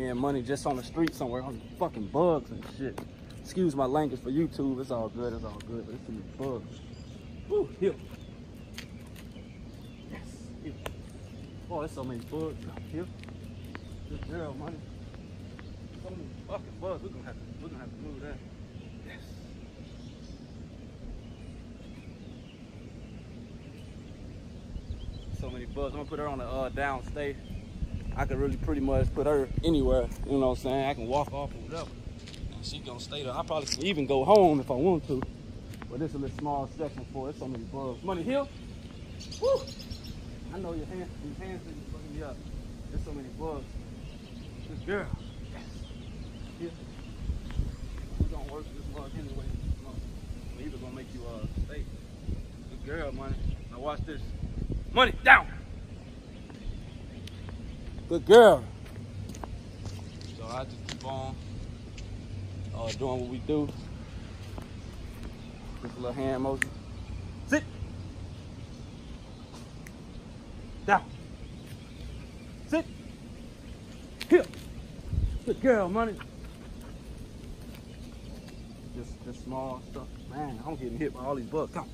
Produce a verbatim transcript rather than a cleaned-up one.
me and Money just on the street somewhere on fucking bugs and shit. Excuse my language for YouTube. It's all good. It's all good. But it's some bugs. Ooh, here. Yes. Here. Oh, there's so many bugs out here. Good girl, Money. So many fucking bugs. We're gonna have to, we're gonna have to move that. Yes. So many bugs. I'm gonna put her on the uh, downstay. I could really pretty much put her anywhere. You know what I'm saying? I can walk off and whatever. She gonna stay there. I probably can even go home if I want to. But this is a small section for it. It's so many bugs. Money, here. Woo! I know your hands, these hands are fucking me up. There's so many bugs. This girl. Yes. Here. We're gonna work this bug anyway. I'm either gonna make you uh, stay. Good girl, Money. Now watch this. Money, down! Good girl. So I just keep on uh, doing what we do. Just a little hand motion. Sit. Down. Sit. Here. Good girl, Money. Just, just small stuff. Man, I'm getting hit by all these bugs. Come.